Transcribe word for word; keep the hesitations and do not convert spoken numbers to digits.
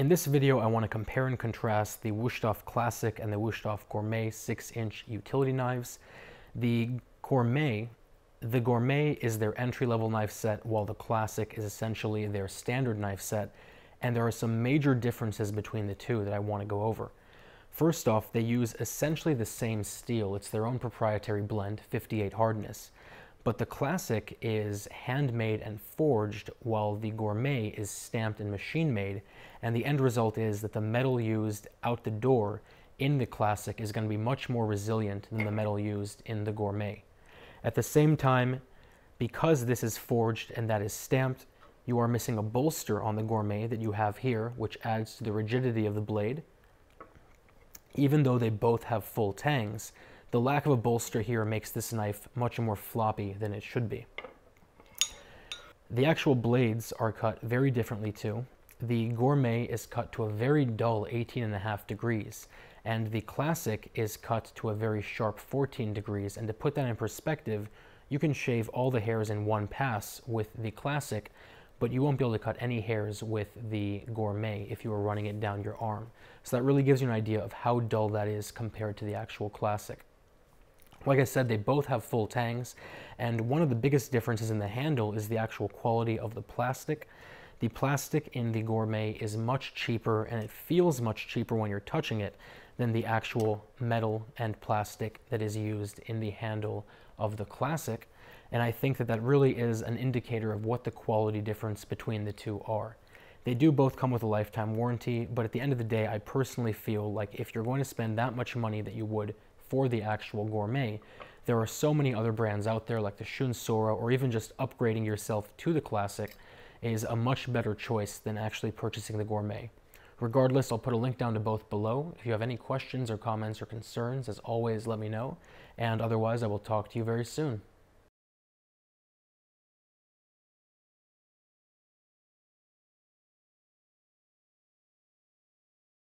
In this video, I want to compare and contrast the Wusthof Classic and the Wusthof Gourmet six inch utility knives. The Gourmet, the Gourmet is their entry-level knife set, while the Classic is essentially their standard knife set, and there are some major differences between the two that I want to go over. First off, they use essentially the same steel. It's their own proprietary blend, fifty-eight hardness. But the Classic is handmade and forged, while the Gourmet is stamped and machine-made, and the end result is that the metal used out the door in the Classic is going to be much more resilient than the metal used in the Gourmet. At the same time, because this is forged and that is stamped, you are missing a bolster on the Gourmet that you have here, which adds to the rigidity of the blade. Even though they both have full tangs, the lack of a bolster here makes this knife much more floppy than it should be. The actual blades are cut very differently too. The Gourmet is cut to a very dull eighteen and a half degrees, and the Classic is cut to a very sharp fourteen degrees, and to put that in perspective, you can shave all the hairs in one pass with the Classic, but you won't be able to cut any hairs with the Gourmet if you were running it down your arm. So that really gives you an idea of how dull that is compared to the actual Classic. Like I said, they both have full tangs, and one of the biggest differences in the handle is the actual quality of the plastic. The plastic in the Gourmet is much cheaper, and it feels much cheaper when you're touching it than the actual metal and plastic that is used in the handle of the Classic, and I think that that really is an indicator of what the quality difference between the two are. They do both come with a lifetime warranty, but at the end of the day, I personally feel like if you're going to spend that much money that you would for the actual Gourmet, there are so many other brands out there like the Shun Sora, or even just upgrading yourself to the Classic is a much better choice than actually purchasing the Gourmet. Regardless, I'll put a link down to both below. If you have any questions or comments or concerns, as always, let me know. And otherwise, I will talk to you very soon.